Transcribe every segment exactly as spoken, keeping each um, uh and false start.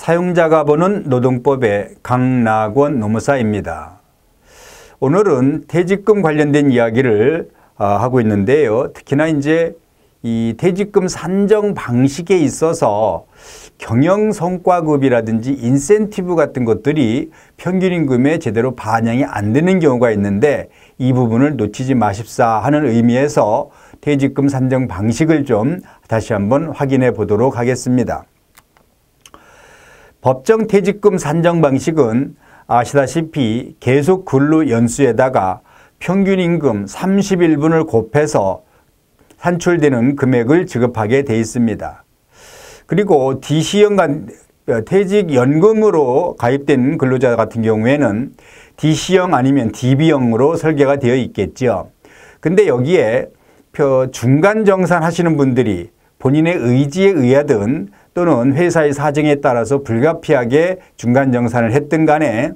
사용자가 보는 노동법의 강낙원 노무사입니다. 오늘은 퇴직금 관련된 이야기를 하고 있는데요. 특히나 이제 이 퇴직금 산정 방식에 있어서 경영성과급이라든지 인센티브 같은 것들이 평균임금에 제대로 반영이 안 되는 경우가 있는데 이 부분을 놓치지 마십사 하는 의미에서 퇴직금 산정 방식을 좀 다시 한번 확인해 보도록 하겠습니다. 법정 퇴직금 산정 방식은 아시다시피 계속 근로 연수에다가 평균임금 삼십일 분을 곱해서 산출되는 금액을 지급하게 돼 있습니다. 그리고 디씨형 퇴직연금으로 가입된 근로자 같은 경우에는 디씨형 아니면 디비형으로 설계가 되어 있겠죠. 근데 여기에 중간 정산하시는 분들이 본인의 의지에 의하든 또는 회사의 사정에 따라서 불가피하게 중간 정산을 했든 간에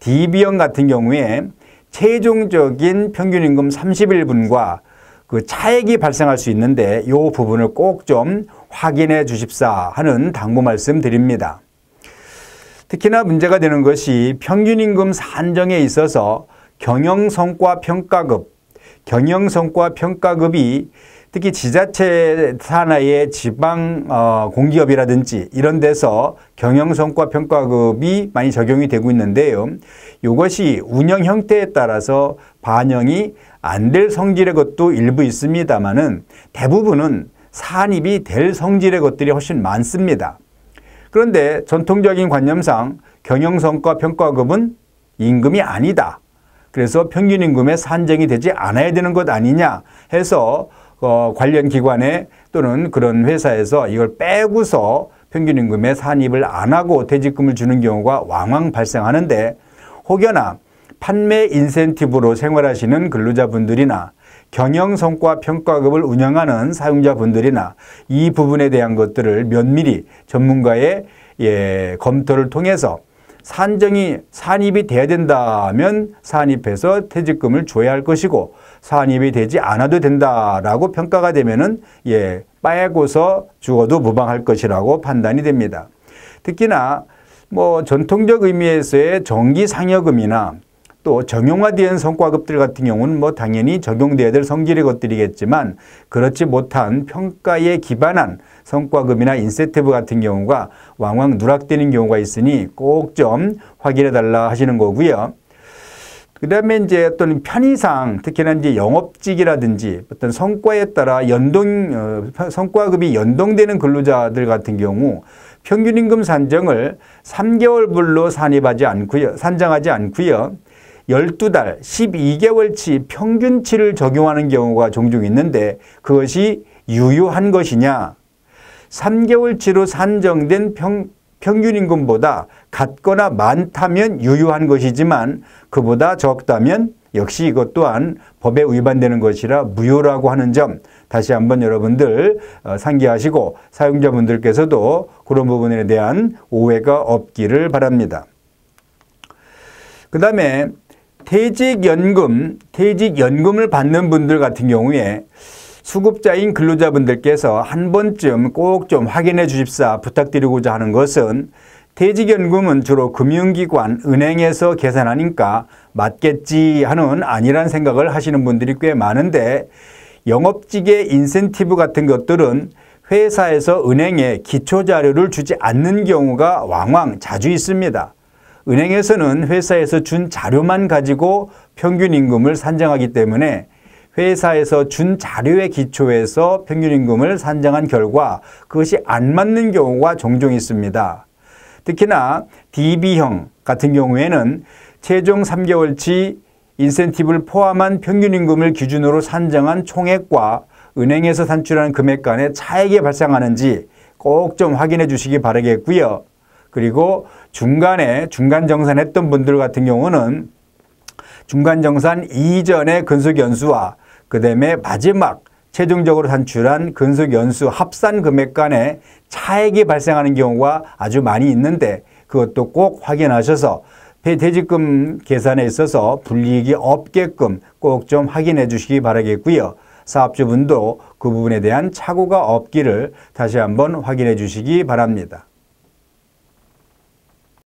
디비형 같은 경우에 최종적인 평균임금 삼십일 분과 그 차액이 발생할 수 있는데 이 부분을 꼭 좀 확인해 주십사 하는 당부 말씀 드립니다. 특히나 문제가 되는 것이 평균임금 산정에 있어서 경영성과평가급, 경영성과평가급이 특히 지자체 산하의 지방공기업이라든지 이런 데서 경영성과평가급이 많이 적용이 되고 있는데요. 이것이 운영 형태에 따라서 반영이 안 될 성질의 것도 일부 있습니다만은 대부분은 산입이 될 성질의 것들이 훨씬 많습니다. 그런데 전통적인 관념상 경영성과평가급은 임금이 아니다. 그래서 평균임금에 산정이 되지 않아야 되는 것 아니냐 해서 어, 관련 기관에 또는 그런 회사에서 이걸 빼고서 평균임금에 산입을 안 하고 퇴직금을 주는 경우가 왕왕 발생하는데 혹여나 판매 인센티브로 생활하시는 근로자분들이나 경영성과평가급을 운영하는 사용자분들이나 이 부분에 대한 것들을 면밀히 전문가의 예, 검토를 통해서 산정이 산입이 돼야 된다면 산입해서 퇴직금을 줘야 할 것이고 산입이 되지 않아도 된다라고 평가가 되면은 예, 빠에고서 죽어도 무방할 것이라고 판단이 됩니다. 특히나 뭐 전통적 의미에서의 정기상여금이나 또 정형화된 성과급들 같은 경우는 뭐 당연히 적용돼야 될 성질의 것들이겠지만 그렇지 못한 평가에 기반한 성과급이나 인센티브 같은 경우가 왕왕 누락되는 경우가 있으니 꼭 좀 확인해 달라 하시는 거고요. 그다음에 이제 어떤 편의상 특히나 이제 영업직이라든지 어떤 성과에 따라 연동 성과급이 연동되는 근로자들 같은 경우 평균임금 산정을 삼 개월불로 산입하지 않고요, 산정하지 않고요. 열두 달, 십이 개월치 평균치를 적용하는 경우가 종종 있는데 그것이 유효한 것이냐? 삼 개월치로 산정된 평, 평균임금보다 같거나 많다면 유효한 것이지만 그보다 적다면 역시 이것 또한 법에 위반되는 것이라 무효라고 하는 점 다시 한번 여러분들 상기하시고 사용자분들께서도 그런 부분에 대한 오해가 없기를 바랍니다. 그 다음에 퇴직연금, 퇴직연금을 받는 분들 같은 경우에 수급자인 근로자분들께서 한 번쯤 꼭 좀 확인해 주십사 부탁드리고자 하는 것은 퇴직연금은 주로 금융기관, 은행에서 계산하니까 맞겠지 하는 아니란 생각을 하시는 분들이 꽤 많은데 영업직의 인센티브 같은 것들은 회사에서 은행에 기초자료를 주지 않는 경우가 왕왕 자주 있습니다. 은행에서는 회사에서 준 자료만 가지고 평균임금을 산정하기 때문에 회사에서 준 자료의 기초에서 평균임금을 산정한 결과 그것이 안 맞는 경우가 종종 있습니다. 특히나 디비형 같은 경우에는 최종 삼 개월치 인센티브를 포함한 평균임금을 기준으로 산정한 총액과 은행에서 산출한 금액 간의 차액이 발생하는지 꼭 좀 확인해 주시기 바라겠고요. 그리고 중간에 중간 정산했던 분들 같은 경우는 중간 정산 이전의 근속연수와 그다음에 마지막 최종적으로 산출한 근속연수 합산 금액 간에 차액이 발생하는 경우가 아주 많이 있는데 그것도 꼭 확인하셔서 퇴직금 계산에 있어서 불이익이 없게끔 꼭 좀 확인해 주시기 바라겠고요. 사업주분도 그 부분에 대한 착오가 없기를 다시 한번 확인해 주시기 바랍니다.